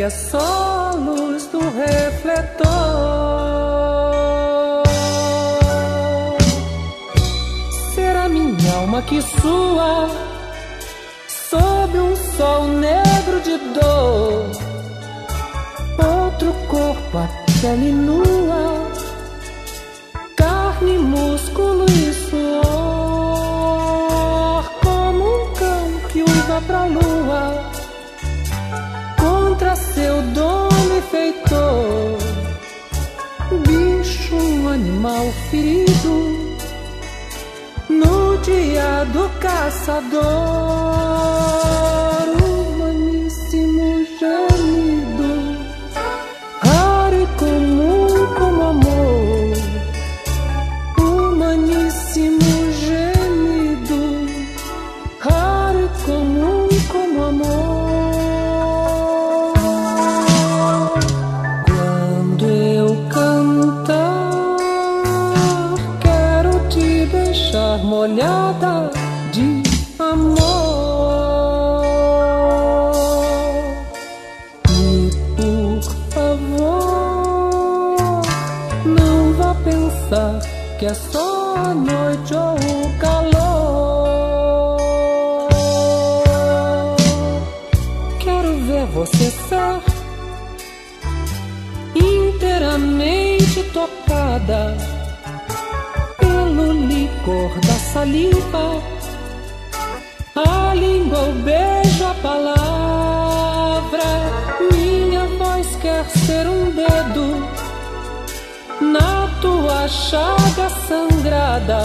que é só luz do refletor. Será minha alma que sua sob um sol negro de dor. Outro corpo, a pele nua, carne, músculo e suor. Como um cão que uiva pra lua contra seu dono e feitor. Bicho, um animal ferido no dia do caçador. Humaníssimo gemido, raro e comum como amor. Humaníssimo gemido, raro e comum como amor. Quando eu cantar, quero te deixar molhada de amor. E por favor, não vá pensar que é só a noite ou o calor. Quero ver você ser inteiramente tocada pelo licor da saliva, a língua beija a palavra. Minha voz quer ser um dedo na tua chaga sangrada.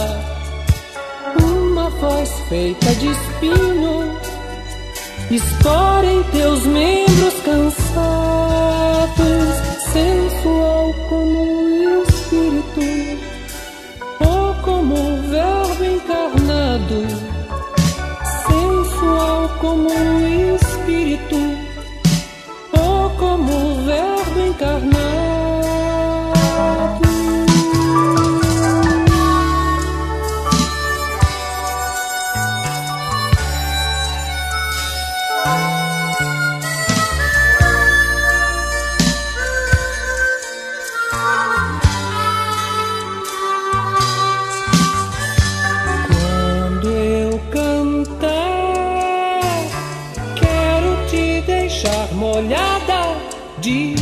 Uma voz feita de espinho, espora em teus membros cansados. Sensual como um espírito ou como um verbo encarnado. Sensual como um espírito ou como um verbo encarnado. Olhada de